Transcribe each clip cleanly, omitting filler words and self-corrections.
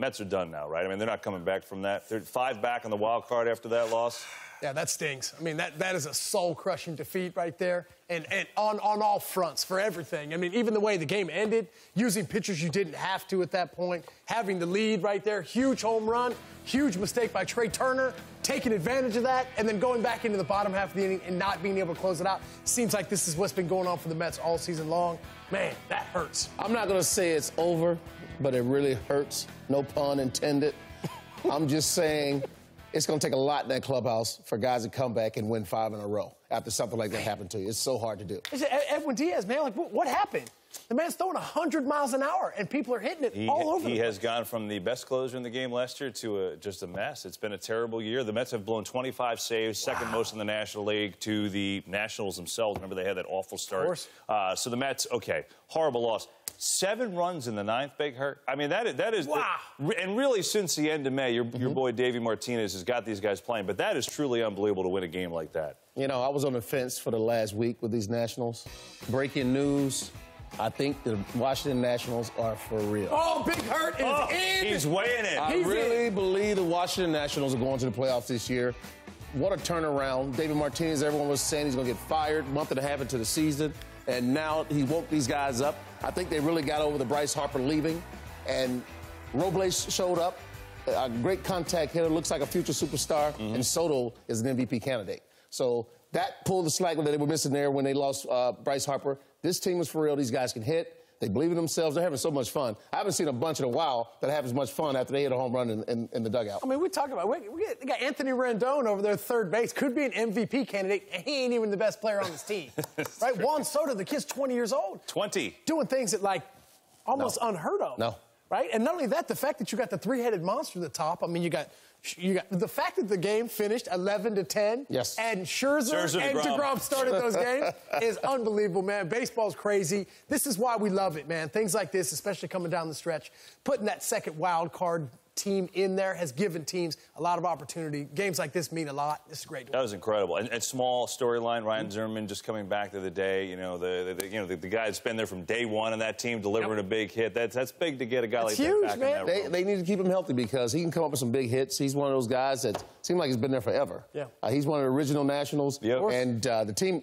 Mets are done now, right? I mean, they're not coming back from that. They're 5 back on the wild card after that loss. Yeah, that stings. I mean, that is a soul-crushing defeat right there. And on all fronts, for everything. I mean, even the way the game ended, using pitchers you didn't have to at that point, having the lead right there, huge home run, huge mistake by Trey Turner, taking advantage of that, and then going back into the bottom half of the inning and not being able to close it out. Seems like this is what's been going on for the Mets all season long. Man, that hurts. I'm not going to say it's over, but it really hurts. No pun intended. I'm just saying... It's going to take a lot in that clubhouse for guys to come back and win 5 in a row after something like that happened to you. It's so hard to do. Edwin Diaz, man, like, what happened? The man's throwing 100 miles an hour, and people are hitting it all over the place. He has gone from the best closer in the game last year to just a mess. It's been a terrible year. The Mets have blown 25 saves, wow. Second most in the National League to the Nationals themselves. Remember, they had that awful start. Of course. So the Mets, okay, horrible loss. 7 runs in the 9th, big hurt. I mean, that is wow. And really, since the end of May, your boy Davey Martinez has got these guys playing. But that is truly unbelievable to win a game like that. You know, I was on the fence for the last week with these Nationals. Breaking news. I think the Washington Nationals are for real. Oh, big hurt is in. He's weighing it. I really believe the Washington Nationals are going to the playoffs this year. What a turnaround. Davey Martinez, everyone was saying he's going to get fired, month and a half into the season. And now he woke these guys up. I think they really got over the Bryce Harper leaving. And Robles showed up. A great contact hitter. Looks like a future superstar. Mm-hmm. And Soto is an MVP candidate. So that pulled the slack that they were missing there when they lost Bryce Harper. This team is for real. These guys can hit. They believe in themselves. They're having so much fun. I haven't seen a bunch in a while that have as much fun after they hit a home run in the dugout. I mean, we talk about they got Anthony Rendon over there, third base, could be an MVP candidate, and he ain't even the best player on this team, right? True. Juan Soto, the kid's 20 years old, 20, doing things that like almost unheard of, right? And not only that, the fact that you got the three-headed monster at the top. I mean, you got the fact that the game finished 11-10, yes, and Scherzer and DeGrom started those games is unbelievable, man. Baseball's crazy. This is why we love it, man. Things like this, especially coming down the stretch, putting that second wild card team in there has given teams a lot of opportunity. Games like this mean a lot. This is great. That was incredible. And small storyline, Ryan Zimmerman just coming back to the day, you know, the guy that's been there from day one on that team delivering a big hit. That's big to get a guy like that back in that role. They need to keep him healthy because he can come up with some big hits. He's one of those guys that seems like he's been there forever. Yeah. He's one of the original Nationals. Yep. And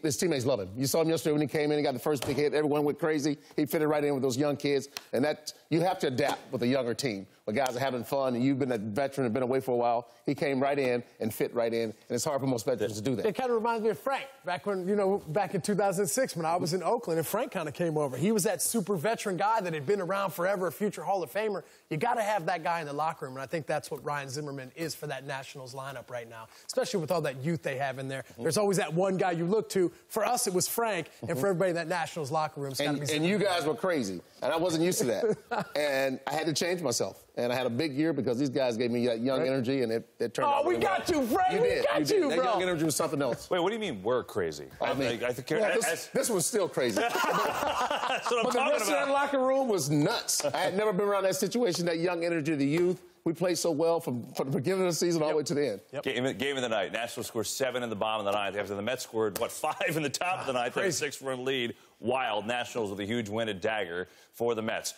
his teammates love him. You saw him yesterday when he came in and got the first big hit. Everyone went crazy. He fitted right in with those young kids. And that you have to adapt with a younger team. When guys are having fun and you've been a veteran and been away for a while, he came right in and fit right in, and it's hard for most veterans to do that. It kind of reminds me of Frank back when, you know, back in 2006 when I was in Oakland and Frank kind of came over. He was that super veteran guy that had been around forever, a future Hall of Famer. You got to have that guy in the locker room, and I think that's what Ryan Zimmerman is for that Nationals lineup right now, especially with all that youth they have in there. There's always that one guy you look to. For us, it was Frank, and for everybody in that Nationals locker room, it's got to be Zimmerman. And you guys were crazy, and I wasn't used to that, and I had to change myself. And I had a big year because these guys gave me that young energy, and it turned out. Oh, we got you, Frank. You did. That young energy was something else. Wait, what do you mean we're crazy? I mean, this was still crazy. That's what I'm talking about. But the rest of that locker room was nuts. I had never been around that situation, that young energy of the youth. We played so well from the beginning of the season all the way to the end. Game of the night. Nationals scored 7 in the bottom of the 9th. After the Mets scored, 5 in the top of the 9th. They had a 6-run lead. Wild. Nationals with a huge win at Dagger for the Mets.